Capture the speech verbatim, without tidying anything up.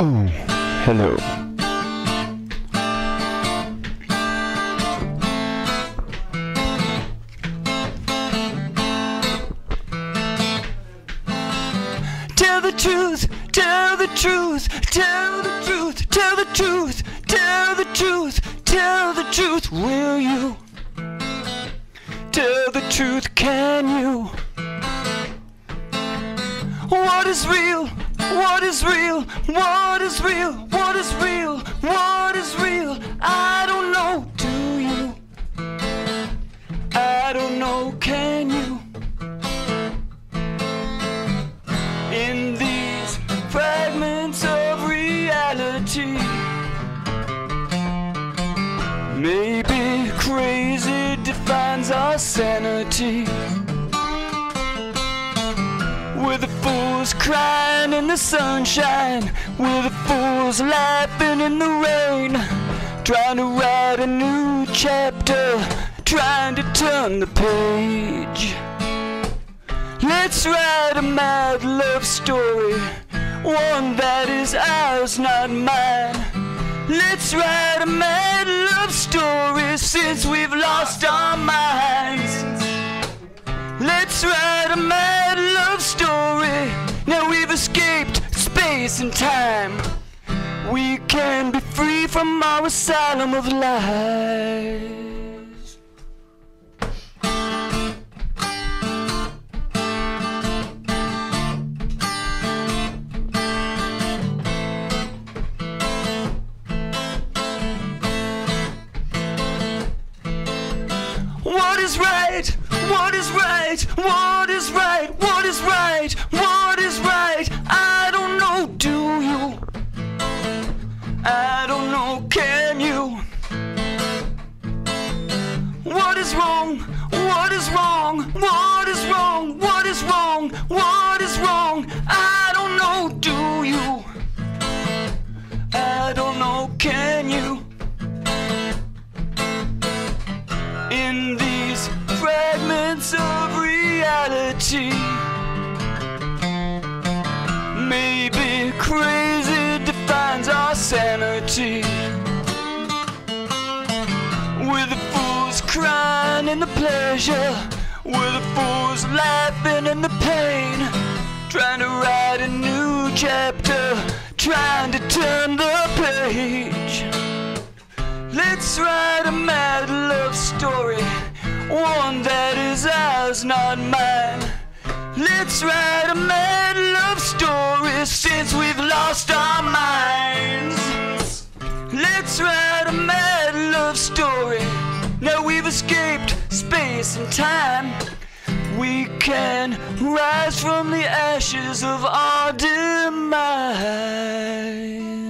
Oh, hello. Tell the truth, tell the truth, tell the truth, tell the truth, tell the truth, tell the truth, will you? Tell the truth, can you? What is real? What is real? What is real? What is real? What is real? I don't know. Do you? I don't know. Can you? In these fragments of reality, maybe crazy defines our sanity. We're the fools crying in the sunshine, we're the fools laughing in the rain, trying to write a new chapter, trying to turn the page. Let's write a mad love story, one that is ours, not mine. Let's write a mad love story, since we've lost our minds. Let's write a mad love story, now we've escaped space and time. We can be free from our asylum of lies. What is right? What is right? What is right? What is right? What is right? I don't know. Do you? I don't know. Can you? What is wrong? What is wrong? What is wrong? What is wrong? What is wrong? I don't know. Do you? I don't know. Can you? In these fragments of reality, maybe crazy defines our sanity. We're the fools crying in the pleasure, we're the fools laughing in the pain, trying to write a new chapter, trying to turn the page. Let's write a mad love story, one that is ours, not mine. Let's write a mad love story, since we've lost our minds. Let's write a mad love story, now we've escaped space and time. We can rise from the ashes of our demise.